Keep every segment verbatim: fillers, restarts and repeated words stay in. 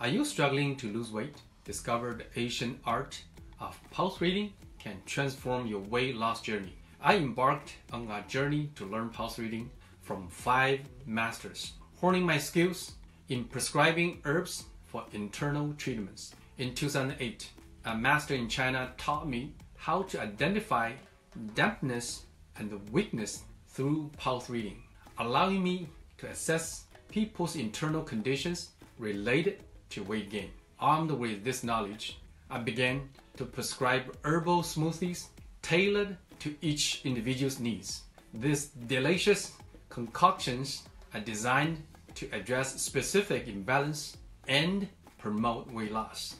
Are you struggling to lose weight? Discover the ancient art of pulse reading can transform your weight loss journey. I embarked on a journey to learn pulse reading from five masters, honing my skills in prescribing herbs for internal treatments. In two thousand eight, a master in China taught me how to identify dampness and weakness through pulse reading, allowing me to assess people's internal conditions related to weight gain. Armed with this knowledge, I began to prescribe herbal smoothies tailored to each individual's needs. These delicious concoctions are designed to address specific imbalance and promote weight loss.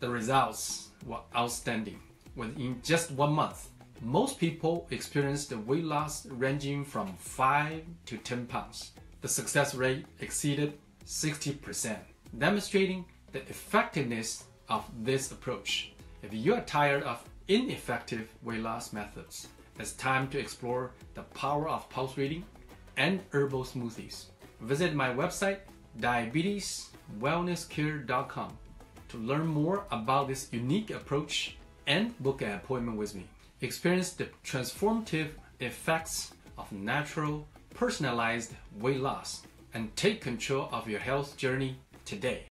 The results were outstanding. Within just one month, most people experienced a weight loss ranging from five to ten pounds. The success rate exceeded sixty percent, demonstrating the effectiveness of this approach. If you are tired of ineffective weight loss methods, it's time to explore the power of pulse reading and herbal smoothies. Visit my website diabetes wellness care dot com to learn more about this unique approach and book an appointment with me. Experience the transformative effects of natural, personalized weight loss and take control of your health journey today.